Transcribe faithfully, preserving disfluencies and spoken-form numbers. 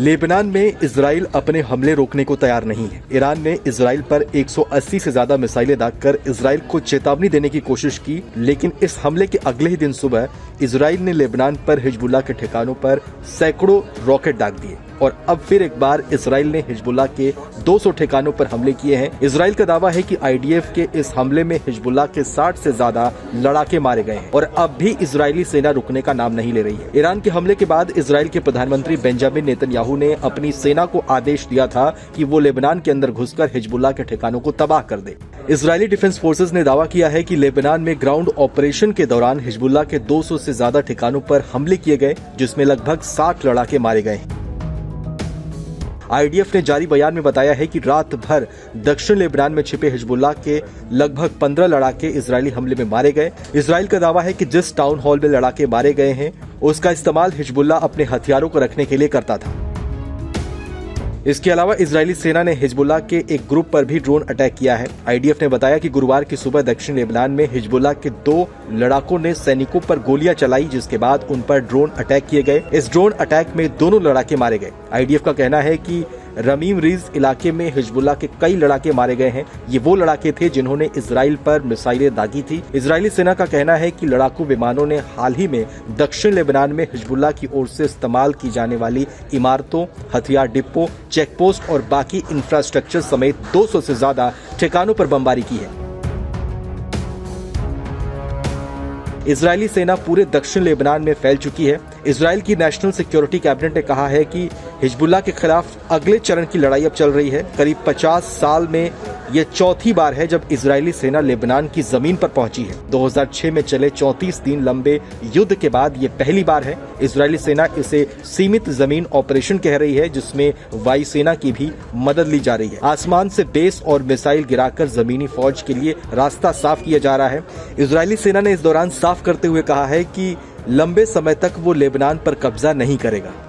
Lebanon में Israel अपने हमले रोकने को तैयार नहीं है। ईरान ने इसराइल पर एक सौ अस्सी से ज्यादा मिसाइलें दागकर इसराइल को चेतावनी देने की कोशिश की, लेकिन इस हमले के अगले ही दिन सुबह इसराइल ने लेबनान पर हिजबुल्लाह के ठिकानों पर सैकड़ों रॉकेट दाग दिए। और अब फिर एक बार इसराइल ने हिजबुल्लाह के दो सौ ठिकानों पर हमले किए हैं। इसराइल का दावा है कि आईडीएफ के इस हमले में हिजबुल्लाह के साठ से ज्यादा लड़ाके मारे गए हैं और अब भी इजरायली सेना रुकने का नाम नहीं ले रही है। ईरान के हमले के बाद इसराइल के प्रधानमंत्री बेंजामिन नेतन्याहू ने अपनी सेना को आदेश दिया था कि वो लेबनान के अंदर घुसकर हिजबुल्लाह के ठिकानों को तबाह कर दे। इसराइली डिफेंस फोर्सेज ने दावा किया है कि लेबनान में ग्राउंड ऑपरेशन के दौरान हिजबुल्लाह के दो सौ से ज्यादा ठिकानों पर हमले किए गए, जिसमें लगभग साठ लड़ाके मारे गए। आईडीएफ ने जारी बयान में बताया है कि रात भर दक्षिण लेबनान में छिपे हिजबुल्लाह के लगभग पंद्रह लड़ाके इजरायली हमले में मारे गए। इसराइल का दावा है कि जिस टाउन हॉल में लड़ाके मारे गए हैं उसका इस्तेमाल हिजबुल्लाह अपने हथियारों को रखने के लिए करता था। इसके अलावा इजरायली सेना ने हिजबुल्लाह के एक ग्रुप पर भी ड्रोन अटैक किया है। आईडीएफ ने बताया कि गुरुवार की सुबह दक्षिण लेबनान में हिजबुल्लाह के दो लड़ाकों ने सैनिकों पर गोलियां चलाई, जिसके बाद उन पर ड्रोन अटैक किए गए। इस ड्रोन अटैक में दोनों लड़ाके मारे गए। आईडीएफ का कहना है कि रमीम रिज इलाके में हिजबुल्लाह के कई लड़ाके मारे गए हैं। ये वो लड़ाके थे जिन्होंने इसराइल पर मिसाइलें दागी थी। इसराइली सेना का कहना है कि लड़ाकू विमानों ने हाल ही में दक्षिण लेबनान में हिजबुल्लाह की ओर से इस्तेमाल की जाने वाली इमारतों, हथियार डिपो, चेकपोस्ट और बाकी इंफ्रास्ट्रक्चर समेत दो सौ से ज्यादा ठिकानों पर बमबारी की है। इजरायली सेना पूरे दक्षिण लेबनान में फैल चुकी है। इजरायल की नेशनल सिक्योरिटी कैबिनेट ने कहा है कि हिजबुल्लाह के खिलाफ अगले चरण की लड़ाई अब चल रही है। करीब पचास साल में यह चौथी बार है जब इजरायली सेना लेबनान की जमीन पर पहुंची है। दो हज़ार छह में चले चौंतीस दिन लंबे युद्ध के बाद ये पहली बार है। इजरायली सेना इसे सीमित जमीन ऑपरेशन कह रही है, जिसमें वायुसेना की भी मदद ली जा रही है। आसमान से बेस और मिसाइल गिराकर जमीनी फौज के लिए रास्ता साफ किया जा रहा है। इजरायली सेना ने इस दौरान साफ करते हुए कहा है कि लंबे समय तक वो लेबनान पर कब्जा नहीं करेगा।